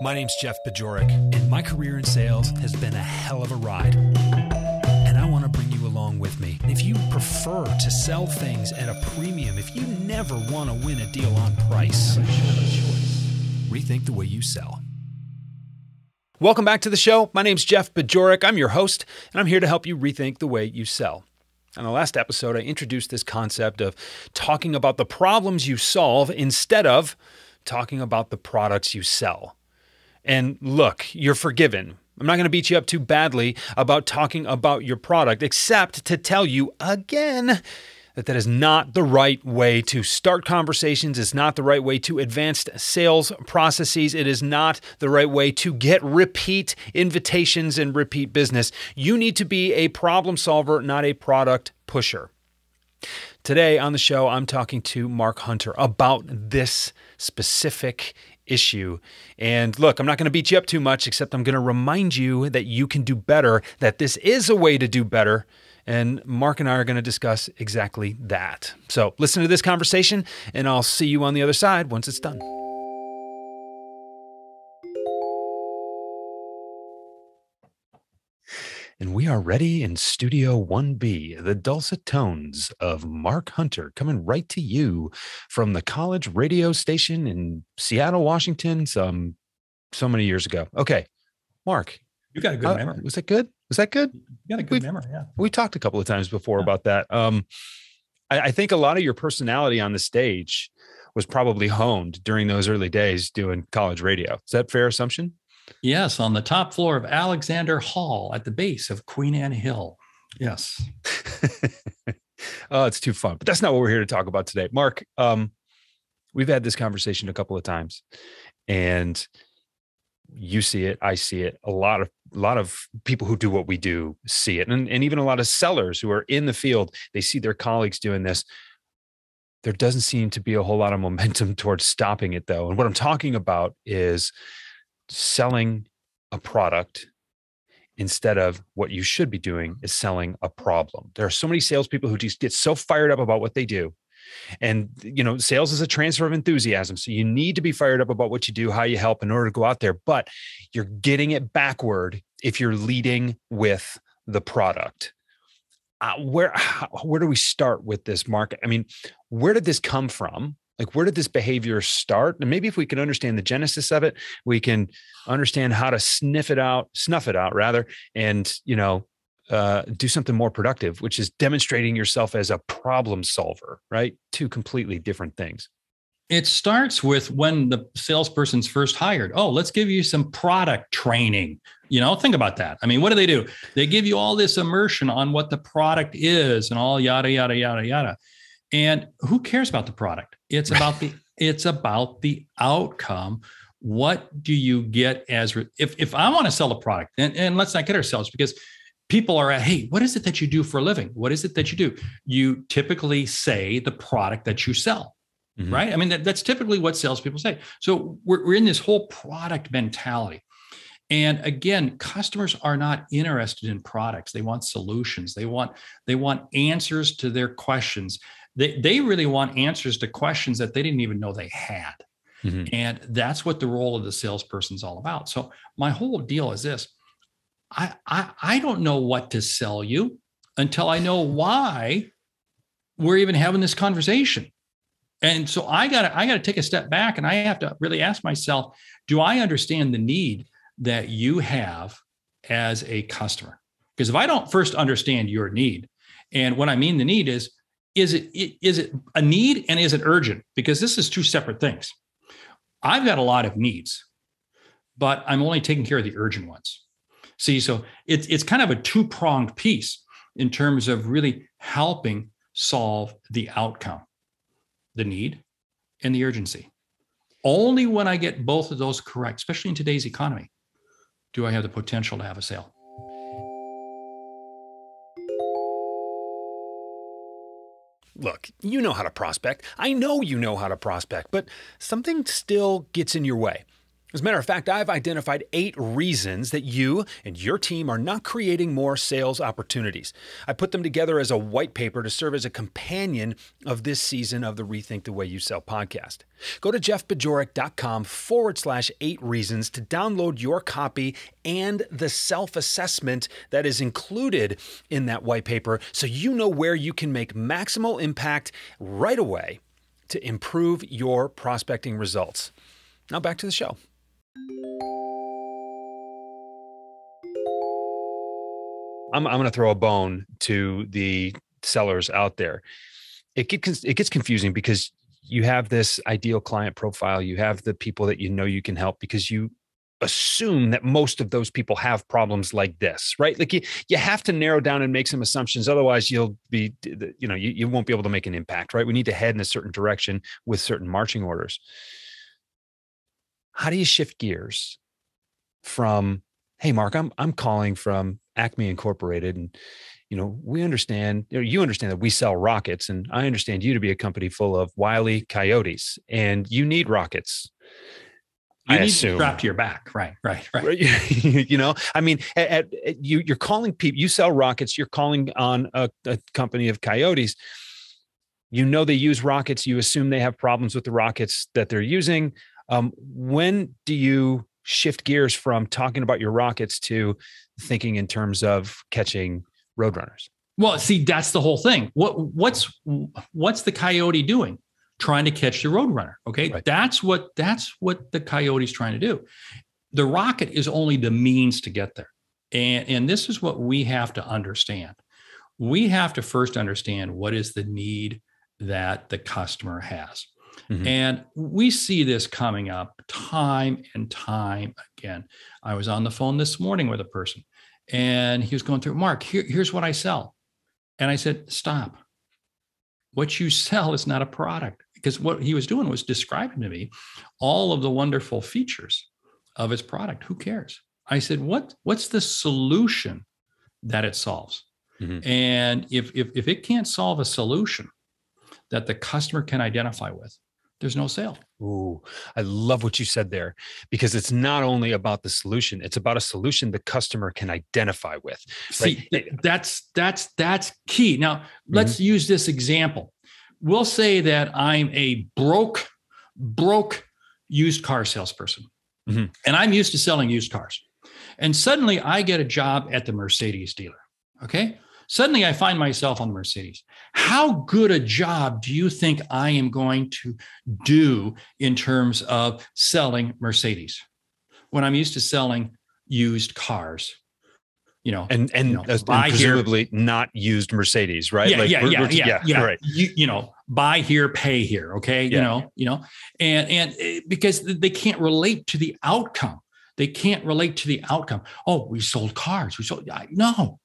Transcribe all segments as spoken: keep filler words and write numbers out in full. My name's Jeff Bajorek, and my career in sales has been a hell of a ride. And I want to bring you along with me. If you prefer to sell things at a premium, if you never want to win a deal on price, rethink the way you sell. Welcome back to the show. My name's Jeff Bajorek. I'm your host, and I'm here to help you rethink the way you sell. On the last episode, I introduced this concept of talking about the problems you solve instead of talking about the products you sell. And look, you're forgiven. I'm not going to beat you up too badly about talking about your product, except to tell you again that that is not the right way to start conversations. It's not the right way to advance sales processes. It is not the right way to get repeat invitations and repeat business. You need to be a problem solver, not a product pusher. Today on the show, I'm talking to Mark Hunter about this specific issue. And look, I'm not going to beat you up too much, except I'm going to remind you that you can do better, that this is a way to do better. And Mark and I are going to discuss exactly that. So listen to this conversation, and I'll see you on the other side once it's done. And we are ready in Studio one B, the dulcet tones of Mark Hunter coming right to you from the college radio station in Seattle, Washington, some so many years ago. Okay, Mark. You got a good uh, memory. Was that good? Was that good? You got a good We've, memory, yeah. We talked a couple of times before yeah. about that. Um, I, I think a lot of your personality on the stage was probably honed during those early days doing college radio. Is that a fair assumption? Yes, on the top floor of Alexander Hall at the base of Queen Anne Hill. Yes. Oh, it's too fun. But that's not what we're here to talk about today. Mark, um, we've had this conversation a couple of times, and you see it, I see it. A lot of a lot of people who do what we do see it. And, and even a lot of sellers who are in the field, they see their colleagues doing this. There doesn't seem to be a whole lot of momentum towards stopping it, though. And what I'm talking about is selling a product instead of what you should be doing is selling a problem. There are so many salespeople who just get so fired up about what they do. And, you know, sales is a transfer of enthusiasm. So you need to be fired up about what you do, how you help in order to go out there, but you're getting it backward if you're leading with the product. Uh, where, how, where do we start with this, Mark? I mean, where did this come from? Like, where did this behavior start? And maybe if we can understand the genesis of it, we can understand how to sniff it out, snuff it out rather, and, you know, uh, do something more productive, which is demonstrating yourself as a problem solver, right? Two completely different things. It starts with when the salesperson's first hired. Oh, let's give you some product training. You know, think about that. I mean, what do they do? They give you all this immersion on what the product is and all yada, yada, yada, yada. And who cares about the product? It's about the it's about the outcome. What do you get as re- if if I want to sell a product, and, and let's not kid ourselves, because people are at, hey, what is it that you do for a living? What is it that you do? You typically say the product that you sell, mm-hmm. right? I mean, that, that's typically what salespeople say. So we're, we're in this whole product mentality. And again, customers are not interested in products. They want solutions. They want they want answers to their questions. They, they really want answers to questions that they didn't even know they had. Mm-hmm. And that's what the role of the salesperson is all about. So my whole deal is this. I, I, I don't know what to sell you until I know why we're even having this conversation. And so I gotta, I gotta take a step back, and I have to really ask myself, do I understand the need that you have as a customer? Because if I don't first understand your need, and what I mean the need is, Is it is it a need and is it urgent? Because this is two separate things. I've got a lot of needs, but I'm only taking care of the urgent ones. See, so it's it's kind of a two-pronged piece in terms of really helping solve the outcome, the need and the urgency. Only when I get both of those correct, especially in today's economy, do I have the potential to have a sale. Look, you know how to prospect. I know you know how to prospect, but something still gets in your way. As a matter of fact, I've identified eight reasons that you and your team are not creating more sales opportunities. I put them together as a white paper to serve as a companion of this season of the Rethink the Way You Sell podcast. Go to jeffbajorek.com forward slash eight reasons to download your copy and the self-assessment that is included in that white paper so you know where you can make maximal impact right away to improve your prospecting results. Now back to the show. I'm, I'm going to throw a bone to the sellers out there. It gets, it gets confusing because you have this ideal client profile. You have the people that you know you can help because you assume that most of those people have problems like this, right? Like you, you have to narrow down and make some assumptions. Otherwise you'll be, you know, you, you won't be able to make an impact, right? We need to head in a certain direction with certain marching orders. How do you shift gears from, hey, Mark, I'm, I'm calling from Acme Incorporated. And, you know, we understand, you know, you understand that we sell rockets, and I understand you to be a company full of Wile E. Coyotes, and you need rockets. You I need assume. to strap to your back. Right, right, right. You know, I mean, at, at, at you, you're calling people, you sell rockets, you're calling on a, a company of coyotes. You know, they use rockets. You assume they have problems with the rockets that they're using. Um, when do you shift gears from talking about your rockets to thinking in terms of catching roadrunners? Well, see, that's the whole thing. What, what's, what's the coyote doing? Trying to catch the roadrunner. Okay. Right. That's what, that's what the coyote's trying to do. The rocket is only the means to get there. And, and this is what we have to understand. We have to first understand what is the need that the customer has. Mm-hmm. And we see this coming up time and time again. I was on the phone this morning with a person, and he was going through, Mark, here, here's what I sell. And I said, stop. What you sell is not a product, because what he was doing was describing to me all of the wonderful features of his product. Who cares? I said, what, what's the solution that it solves? Mm-hmm. And if, if, if it can't solve a solution that the customer can identify with, there's no sale. Ooh, I love what you said there, because it's not only about the solution, it's about a solution the customer can identify with. See, right? that's, that's, that's key. Now let's mm-hmm. use this example. We'll say that I'm a broke, broke used car salesperson, mm-hmm. and I'm used to selling used cars. And suddenly I get a job at the Mercedes dealer. Okay. Suddenly I find myself on Mercedes. How good a job do you think I am going to do in terms of selling Mercedes when I'm used to selling used cars? You know, and and, you know, and presumably here, not used Mercedes, right? Yeah, like yeah, we're, yeah, we're, yeah, yeah, yeah, right. You, you know, buy here, pay here. Okay, yeah. you know, you know, and and because they can't relate to the outcome, they can't relate to the outcome. Oh, we sold cars. We sold I, no.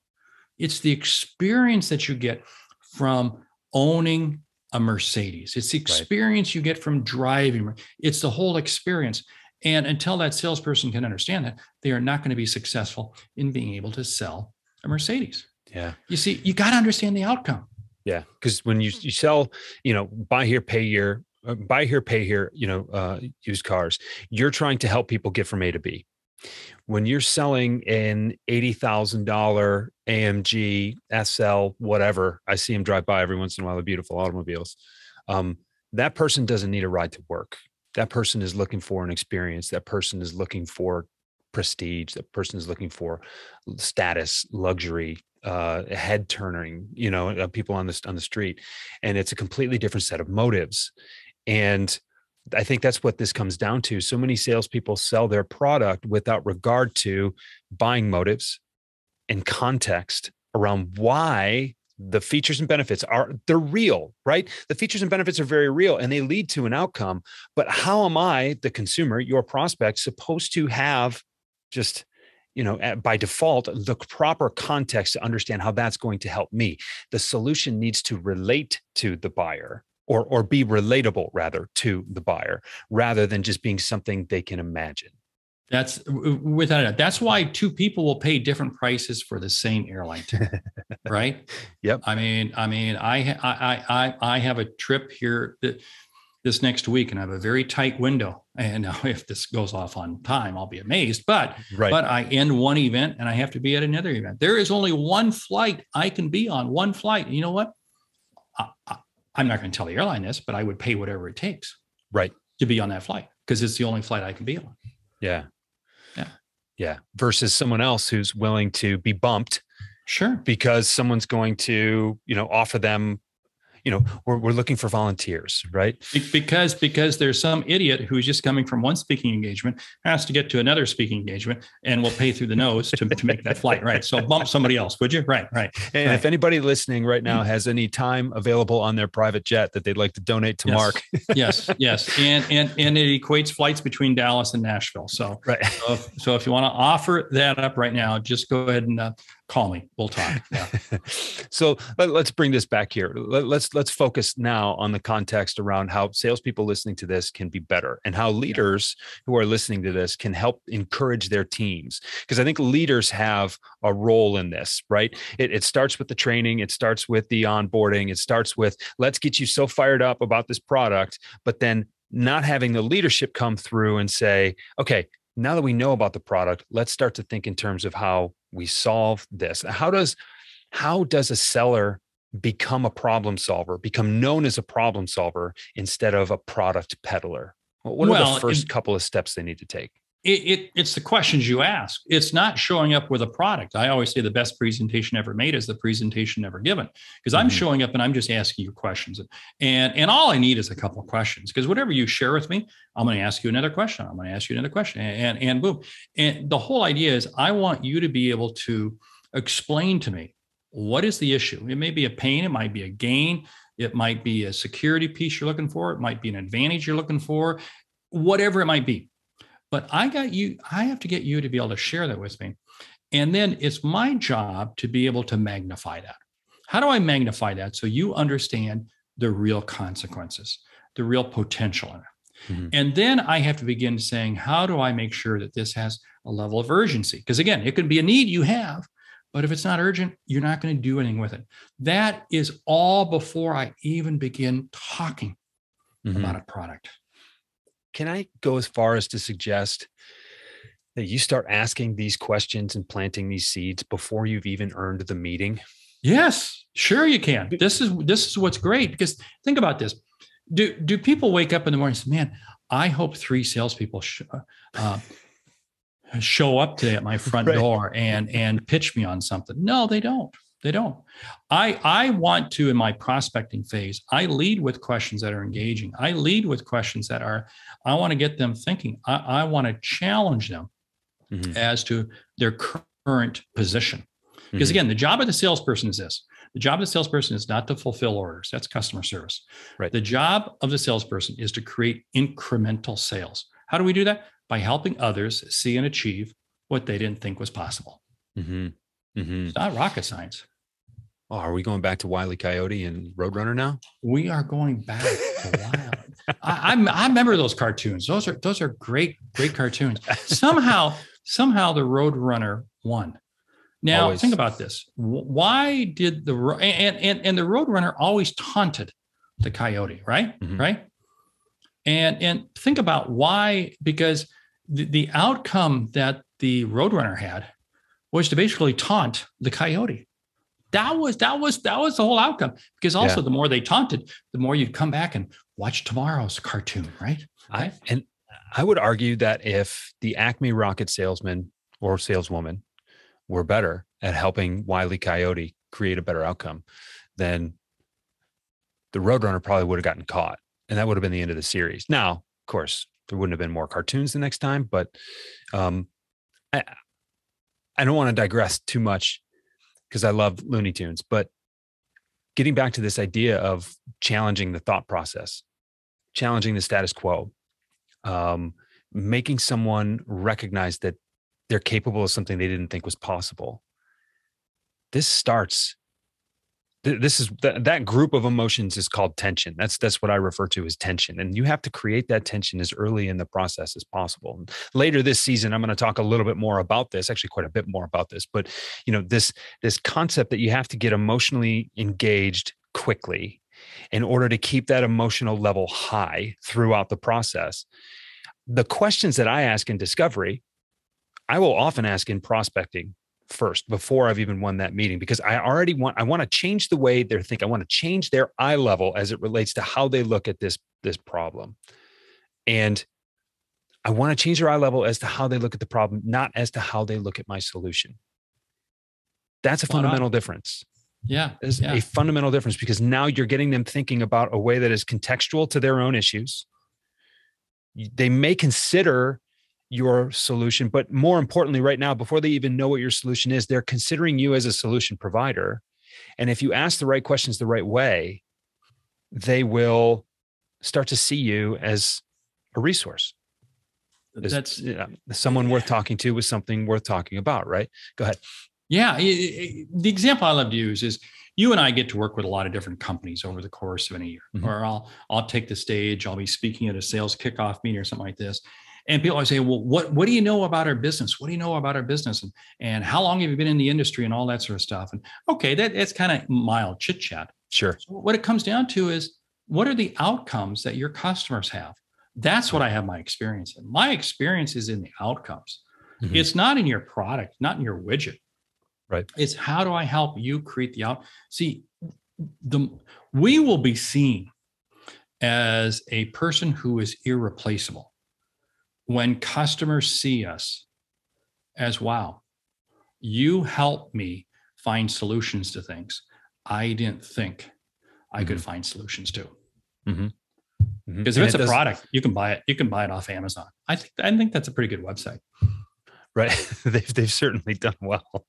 It's the experience that you get from owning a Mercedes. It's the experience right. you get from driving. It's the whole experience. And until that salesperson can understand that, they are not going to be successful in being able to sell a Mercedes. Yeah. You see, you got to understand the outcome. Yeah. Because when you, you sell, you know, buy here, pay here, uh, buy here, pay here, you know, uh, used cars, you're trying to help people get from A to B. When you're selling an eighty thousand dollars A M G S L, whatever, I see them drive by every once in a while, the beautiful automobiles. Um, that person doesn't need a ride to work. That person is looking for an experience. That person is looking for prestige. That person is looking for status, luxury, uh, head turning, you know, uh, people on the, on the street. And it's a completely different set of motives. And I think that's what this comes down to. So many salespeople sell their product without regard to buying motives and context around why the features and benefits are, they're real, right? The features and benefits are very real and they lead to an outcome. But how am I, the consumer, your prospect, supposed to have just, you know, by default, the proper context to understand how that's going to help me? The solution needs to relate to the buyer. Or, or be relatable rather to the buyer, rather than just being something they can imagine. That's without a doubt. That's why two people will pay different prices for the same airline ticket, right? Yep. I mean, I mean, I I I I have a trip here. The, this next week, and I have a very tight window. And now if this goes off on time, I'll be amazed. But right. but I end one event and I have to be at another event. There is only one flight I can be on, one flight. And you know what? I, I, I'm not going to tell the airline this, but I would pay whatever it takes right. to be on that flight because it's the only flight I can be on. Yeah. Yeah. Yeah. Versus someone else who's willing to be bumped. Sure. Because someone's going to, you know, offer them, you know, we're we're looking for volunteers, right? Because because there's some idiot who's just coming from one speaking engagement, has to get to another speaking engagement, and will pay through the nose to, to make that flight, right? So bump somebody else, would you? Right, right. And right. if anybody listening right now has any time available on their private jet that they'd like to donate to yes. Mark, yes, yes, and and and it equates flights between Dallas and Nashville. So right. So if, so if you want to offer that up right now, just go ahead and. Uh, Call me. We'll talk. Yeah. So let, let's bring this back here. Let, let's let's focus now on the context around how salespeople listening to this can be better and how leaders who are listening to this can help encourage their teams. Because I think leaders have a role in this, right? It, it starts with the training. It starts with the onboarding. It starts with let's get you so fired up about this product, but then not having the leadership come through and say, okay, now that we know about the product, let's start to think in terms of how we solve this. How does, how does a seller become a problem solver, become known as a problem solver instead of a product peddler? What well, are the first it, couple of steps they need to take? It, it, it's the questions you ask. It's not showing up with a product. I always say the best presentation ever made is the presentation never given, because I'm mm-hmm. showing up and I'm just asking you questions. And, and all I need is a couple of questions, because whatever you share with me, I'm going to ask you another question. I'm going to ask you another question and, and, and boom. And the whole idea is I want you to be able to explain to me, what is the issue? It may be a pain. It might be a gain. It might be a security piece you're looking for. It might be an advantage you're looking for, whatever it might be. But I got you, I have to get you to be able to share that with me. And then it's my job to be able to magnify that. How do I magnify that so you understand the real consequences, the real potential in it? Mm-hmm. And then I have to begin saying, how do I make sure that this has a level of urgency? Because again, it could be a need you have, but if it's not urgent, you're not going to do anything with it. That is all before I even begin talking mm-hmm. about a product. Can I go as far as to suggest that you start asking these questions and planting these seeds before you've even earned the meeting? Yes, sure you can. This is this is what's great, because think about this. Do do people wake up in the morning and say, man, I hope three salespeople sh- uh, show up today at my front right. door and, and pitch me on something? No, they don't. They don't. I, I want to, in my prospecting phase, I lead with questions that are engaging. I lead with questions that are, I want to get them thinking. I, I want to challenge them mm-hmm. as to their current position. Mm-hmm. Because again, the job of the salesperson is this. The job of the salesperson is not to fulfill orders. That's customer service. Right. The job of the salesperson is to create incremental sales. How do we do that? By helping others see and achieve what they didn't think was possible. Mm-hmm. Mm-hmm. It's not rocket science. Oh, are we going back to Wile E. Coyote and Roadrunner now? We are going back to Wile. I, I I remember those cartoons. Those are those are great, great cartoons. Somehow, somehow the Roadrunner won. Now always. Think about this. Why did the and and and the Roadrunner always taunted the coyote, right? Mm-hmm. Right. And and think about why, because the, the outcome that the Roadrunner had was to basically taunt the coyote. That was that was that was the whole outcome. Because also yeah. the more they taunted, the more you'd come back and watch tomorrow's cartoon, right? I, and I would argue that if the Acme rocket salesman or saleswoman were better at helping Wile E. Coyote create a better outcome, then the Roadrunner probably would have gotten caught, and that would have been the end of the series. Now, of course, there wouldn't have been more cartoons the next time, but um, I. I don't want to digress too much because I love Looney Tunes, but getting back to this idea of challenging the thought process, challenging the status quo, um, making someone recognize that they're capable of something they didn't think was possible. This starts, th- this is, th- that group of emotions is called tension. That's, that's what I refer to as tension. And you have to create that tension as early in the process as possible. And later this season, I'm going to talk a little bit more about this, actually quite a bit more about this, but you know, this, this concept that you have to get emotionally engaged quickly in order to keep that emotional level high throughout the process. The questions that I ask in discovery, I will often ask in prospecting first before I've even won that meeting, because I already want, I want to change the way they're thinking. I want to change their eye level as it relates to how they look at this, this problem. And I want to change their eye level as to how they look at the problem, not as to how they look at my solution. That's a Spot fundamental on. difference. Yeah. It's yeah. a fundamental difference, because now you're getting them thinking about a way that is contextual to their own issues. They may consider your solution, but more importantly, right now, before they even know what your solution is, they're considering you as a solution provider. And if you ask the right questions the right way, they will start to see you as a resource. As, That's you know, someone worth talking to with something worth talking about, right? Go ahead. Yeah. It, it, the example I love to use is you and I get to work with a lot of different companies over the course of any year, mm-hmm. or I'll, I'll take the stage. I'll be speaking at a sales kickoff meeting or something like this. And people always say, well, what, what do you know about our business? What do you know about our business? And, and how long have you been in the industry and all that sort of stuff? And okay, that, that's kind of mild chit chat. Sure. So what it comes down to is, what are the outcomes that your customers have? That's what I have my experience in. My experience is in the outcomes. Mm-hmm. It's not in your product, not in your widget. Right. It's how do I help you create the out? See, the we will be seen as a person who is irreplaceable when customers see us as, wow, you helped me find solutions to things I didn't think I mm-hmm. could find solutions to. Mm-hmm. Because if and it's it a product, you can buy it. You can buy it off Amazon. I think I think that's a pretty good website, right? they've they've certainly done well.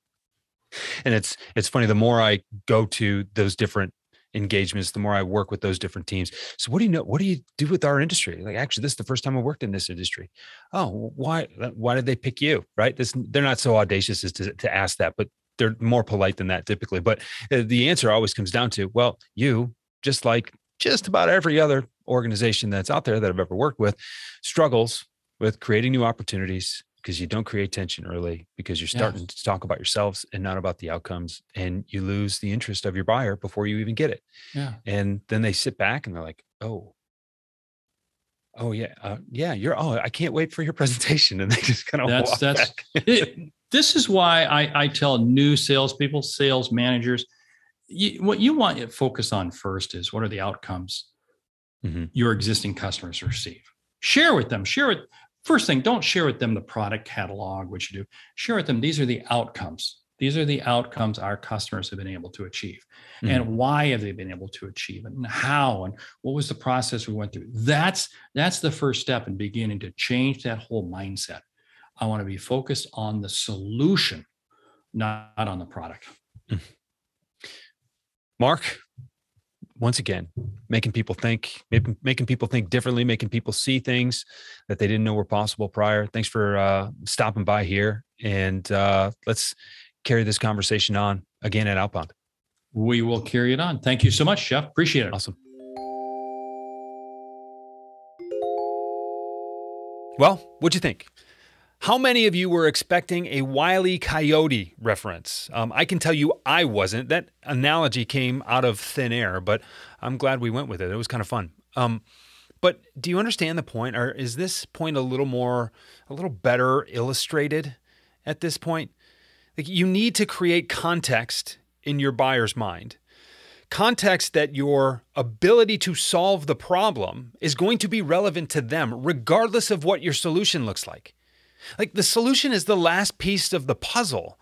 And it's it's funny. The more I go to those different engagements, the more I work with those different teams. So what do you know? What do you do with our industry? Like, actually, this is the first time I worked in this industry. Oh, why why did they pick you? Right? This, they're not so audacious as to to ask that, but they're more polite than that typically. But the answer always comes down to, well, you, just like just about every other organization that's out there that I've ever worked with, struggles with creating new opportunities because you don't create tension early, because you're starting yes. to talk about yourselves and not about the outcomes, and you lose the interest of your buyer before you even get it. Yeah. And then they sit back and they're like, oh, oh yeah. Uh, yeah. You're, oh, I can't wait for your presentation. And they just kind of walk that's, back. it, this is why I, I tell new salespeople, sales managers, You, what you want to focus on first is, what are the outcomes mm-hmm. your existing customers receive? Share with them. Share it. First thing, don't share with them the product catalog, which you do. Share with them, these are the outcomes. These are the outcomes our customers have been able to achieve. Mm-hmm. And why have they been able to achieve it? And how? And what was the process we went through? That's, that's the first step in beginning to change that whole mindset. I want to be focused on the solution, not, not on the product. Mm-hmm. Mark, once again, making people think, making people think differently, making people see things that they didn't know were possible prior. Thanks for uh, stopping by here. And uh, let's carry this conversation on again at Outbound. We will carry it on. Thank you so much, Jeff. Appreciate it. Awesome. Well, what'd you think? How many of you were expecting a Wile E. Coyote reference? Um, I can tell you I wasn't. That analogy came out of thin air, but I'm glad we went with it. It was kind of fun. Um, but do you understand the point, or is this point a little more, a little better illustrated at this point? Like, you need to create context in your buyer's mind. Context that your ability to solve the problem is going to be relevant to them, regardless of what your solution looks like. Like, the solution is the last piece of the puzzle.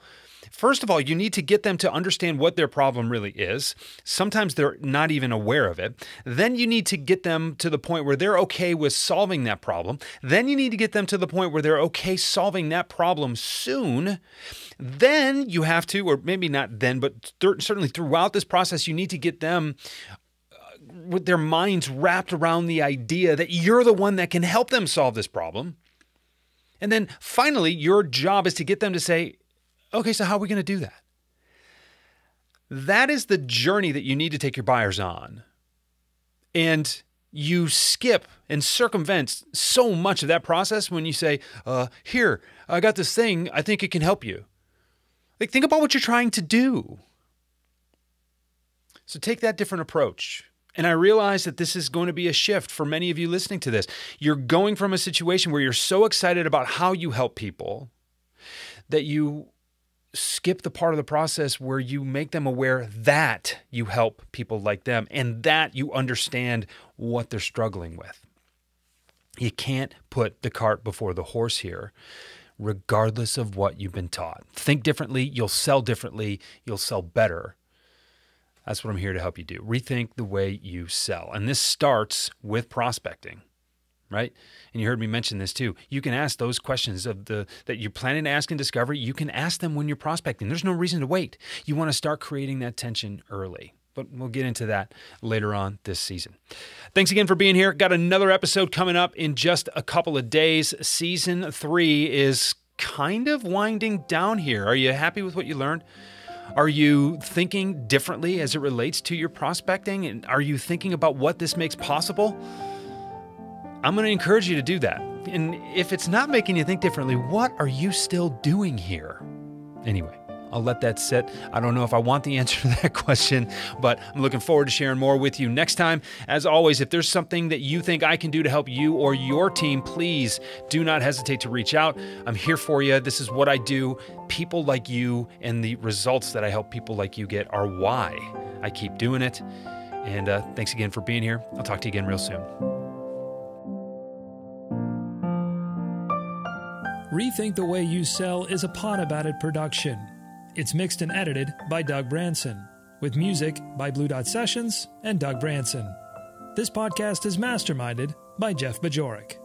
First of all, you need to get them to understand what their problem really is. Sometimes they're not even aware of it. Then you need to get them to the point where they're okay with solving that problem. Then you need to get them to the point where they're okay solving that problem soon. Then you have to, or maybe not then, but th- certainly throughout this process, you need to get them uh, with their minds wrapped around the idea that you're the one that can help them solve this problem. And then finally, your job is to get them to say, okay, so how are we going to do that? That is the journey that you need to take your buyers on. And you skip and circumvent so much of that process when you say, uh, here, I got this thing. I think it can help you. Like, think about what you're trying to do. So take that different approach. And I realize that this is going to be a shift for many of you listening to this. You're going from a situation where you're so excited about how you help people that you skip the part of the process where you make them aware that you help people like them and that you understand what they're struggling with. You can't put the cart before the horse here, regardless of what you've been taught. Think differently, you'll sell differently, you'll sell better. That's what I'm here to help you do. Rethink the way you sell. And this starts with prospecting, right? And you heard me mention this too. You can ask those questions of the that you're planning to ask in discovery. You can ask them when you're prospecting. There's no reason to wait. You want to start creating that tension early. But we'll get into that later on this season. Thanks again for being here. Got another episode coming up in just a couple of days. Season three is kind of winding down here. Are you happy with what you learned? Are you thinking differently as it relates to your prospecting? And are you thinking about what this makes possible? I'm going to encourage you to do that. And if it's not making you think differently, what are you still doing here? Anyway, I'll let that sit. I don't know if I want the answer to that question, but I'm looking forward to sharing more with you next time. As always, if there's something that you think I can do to help you or your team, please do not hesitate to reach out. I'm here for you. This is what I do. People like you and the results that I help people like you get are why I keep doing it. And uh, thanks again for being here. I'll talk to you again real soon. Rethink the Way You Sell is a Pod About It production. It's mixed and edited by Doug Branson, with music by Blue Dot Sessions and Doug Branson. This podcast is masterminded by Jeff Bajorek.